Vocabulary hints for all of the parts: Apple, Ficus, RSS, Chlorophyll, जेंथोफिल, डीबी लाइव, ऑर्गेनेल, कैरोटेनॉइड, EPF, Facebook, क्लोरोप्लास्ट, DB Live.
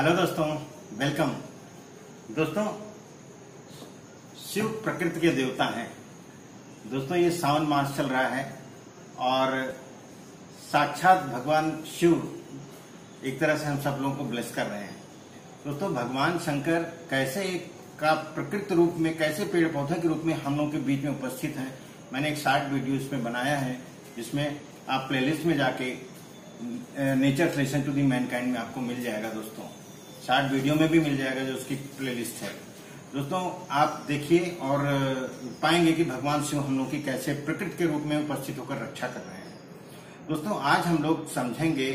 Hello दोस्तों, welcome. दोस्तों, शिव प्रकृति के देवता हैं। दोस्तों, ये सावन मास चल रहा है और साक्षात भगवान शिव एक तरह से हम सब लोगों को ब्लेस कर रहे हैं। दोस्तों, भगवान शंकर कैसे एक का प्रकृति रूप में, कैसे पेड़ पौधे के रूप में हम लोगों के बीच में उपस्थित हैं। मैंने एक 60 वीडियो इसमें बनाया है, जिसमें आप प्लेलिस्ट में जाके nature relation to the mankind में आपको मिल जाएगा। दोस्तों, 60 वीडियो में भी मिल जाएगा जो उसकी प्लेलिस्ट है। दोस्तों, आप देखिए और पाएंगे कि भगवान शिव हम लोग की कैसे प्रकृति के रूप में उपस्थित होकर रक्षा कर रहे हैं। दोस्तों, आज हम लोग समझेंगे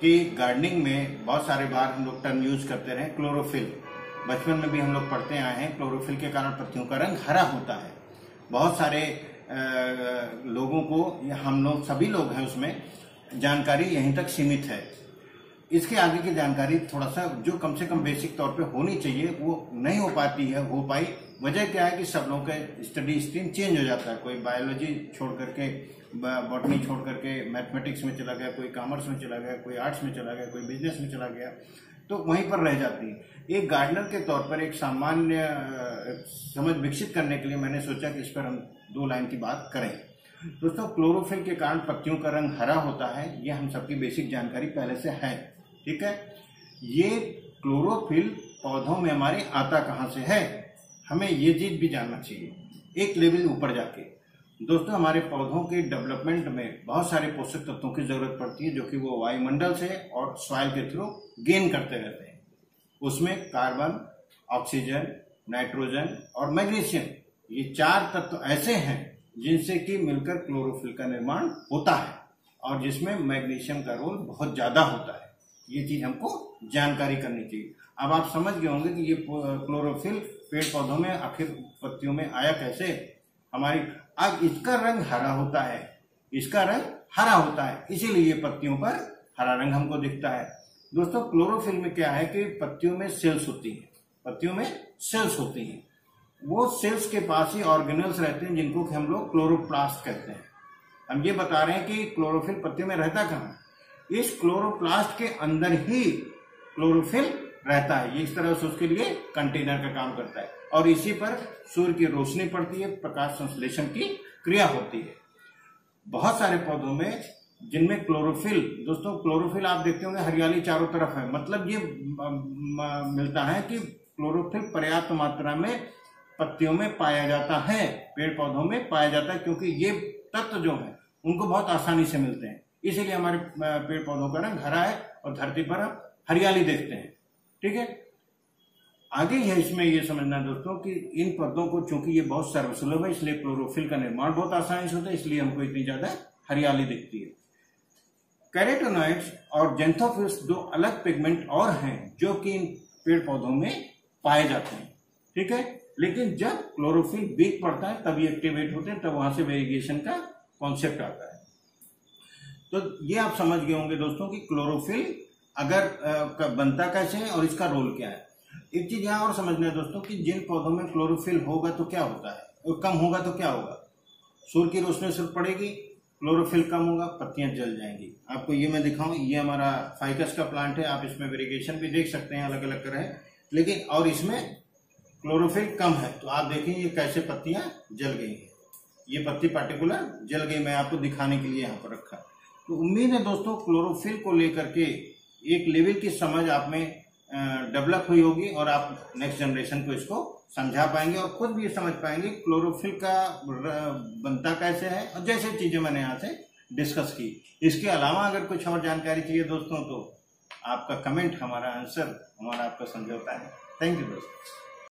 कि गार्डनिंग में बहुत सारे बार हम लोग टर्म यूज करते रहे, क्लोरोफिल। बचपन में भी हम लोग पढ़ते आए हैं, क्लोरोफिल के कारण पत्तियों का रंग हरा होता है। बहुत सारे लोगों को, हम लोग सभी लोग हैं, उसमें जानकारी यहीं तक सीमित है। इसके आगे की जानकारी थोड़ा सा जो कम से कम बेसिक तौर पे होनी चाहिए वो नहीं हो पाती है, हो पाई। वजह क्या है कि सब लोगों का स्टडी स्ट्रीम चेंज हो जाता है। कोई बायोलॉजी छोड़ करके, बॉटनी छोड़ करके मैथमेटिक्स में चला गया, कोई कॉमर्स में चला गया, कोई आर्ट्स में चला गया, कोई बिजनेस में चला गया, तो वहीं पर रह जाती है। एक गार्डनर के तौर पर एक सामान्य समझ विकसित करने के लिए मैंने सोचा कि इस पर हम 2 लाइन की बात करें। दोस्तों, क्लोरोफिल के कारण पत्तियों का रंग हरा होता है, यह हम सबकी बेसिक जानकारी पहले से है, ठीक है। ये क्लोरोफिल पौधों में हमारे आता कहाँ से है, हमें ये चीज भी जानना चाहिए एक लेवल ऊपर जाके। दोस्तों, हमारे पौधों के डेवलपमेंट में बहुत सारे पोषक तत्वों की जरूरत पड़ती है, जो कि वो वायुमंडल से और सॉइल के थ्रू गेन करते रहते हैं। उसमें कार्बन, ऑक्सीजन, नाइट्रोजन और मैग्नीशियम, ये 4 तत्व ऐसे हैं जिनसे कि मिलकर क्लोरोफिल का निर्माण होता है, और जिसमें मैग्नीशियम का रोल बहुत ज्यादा होता है। ये चीज हमको जानकारी करनी चाहिए। अब आप समझ गए होंगे कि ये क्लोरोफिल पेड़ पौधों में, आखिर पत्तियों में आया कैसे हमारी। अब इसका रंग हरा होता है, इसका रंग हरा होता है, इसीलिए पत्तियों पर हरा रंग हमको दिखता है। दोस्तों, क्लोरोफिल में क्या है कि पत्तियों में सेल्स होती है, पत्तियों में सेल्स होती है। वो सेल्स के पास ही ऑर्गेनेल्स रहते हैं, जिनको हम लोग क्लोरोप्लास्ट कहते हैं। हम ये बता रहे हैं कि क्लोरोफिल पत्ती में रहता कहाँ, इस क्लोरोप्लास्ट के अंदर ही क्लोरोफिल रहता है। ये इस तरह से उसके लिए कंटेनर का काम करता है, और इसी पर सूर्य की रोशनी पड़ती है, प्रकाश संश्लेषण की क्रिया होती है। बहुत सारे पौधों में जिनमें क्लोरोफिल, दोस्तों क्लोरोफिल आप देखते होंगे हरियाली चारों तरफ है, मतलब ये मिलता है कि क्लोरोफिल पर्याप्त मात्रा में पत्तियों में पाया जाता है, पेड़ पौधों में पाया जाता है, क्योंकि ये तत्व जो है उनको बहुत आसानी से मिलते हैं। इसीलिए हमारे पेड़ पौधों का रंग हरा है और धरती पर हम हरियाली देखते हैं, ठीक है। आगे है इसमें ये समझना दोस्तों कि इन पौधों को, चूंकि ये बहुत सर्वसुलभ है, इसलिए क्लोरोफिल का निर्माण बहुत आसानी से होता है, इसलिए हमको इतनी ज्यादा हरियाली दिखती है। कैरोटेनॉइड्स और जेंथोफिल्स 2 अलग पिगमेंट और हैं जो कि इन पेड़ पौधों में पाए जाते हैं, ठीक है। लेकिन जब क्लोरोफिल वीक पड़ता है तभी एक्टिवेट होते हैं, तब वहां से वेरिएशन का कॉन्सेप्ट आता है। तो ये आप समझ गए होंगे दोस्तों कि क्लोरोफिल अगर बनता कैसे है और इसका रोल क्या है। एक चीज यहां और समझना है दोस्तों कि जिन पौधों में क्लोरोफिल होगा तो क्या होता है, और कम होगा तो क्या होगा। सूर्य की रोशनी सिर्फ पड़ेगी, क्लोरोफिल कम होगा, पत्तियां जल जाएंगी। आपको ये मैं दिखाऊं, ये हमारा फाइकस का प्लांट है, आप इसमें वेरिएशन भी देख सकते हैं, अलग अलग तरह, लेकिन और इसमें क्लोरोफिल कम है, तो आप देखें ये कैसे पत्तियां जल गई हैं। ये पत्ती पार्टिकुलर जल गई, मैं आपको दिखाने के लिए यहाँ पर रखा। तो उम्मीद है दोस्तों क्लोरोफिल को लेकर के एक लेवल की समझ आप में डेवलप हुई होगी, और आप नेक्स्ट जनरेशन को इसको समझा पाएंगे और खुद भी ये समझ पाएंगे क्लोरोफिल का बनता कैसे है, और जैसे चीजें मैंने यहाँ से डिस्कस की। इसके अलावा अगर कुछ और जानकारी चाहिए दोस्तों, तो आपका कमेंट हमारा आंसर, हमारा आपका समझौता है। थैंक यू दोस्तों।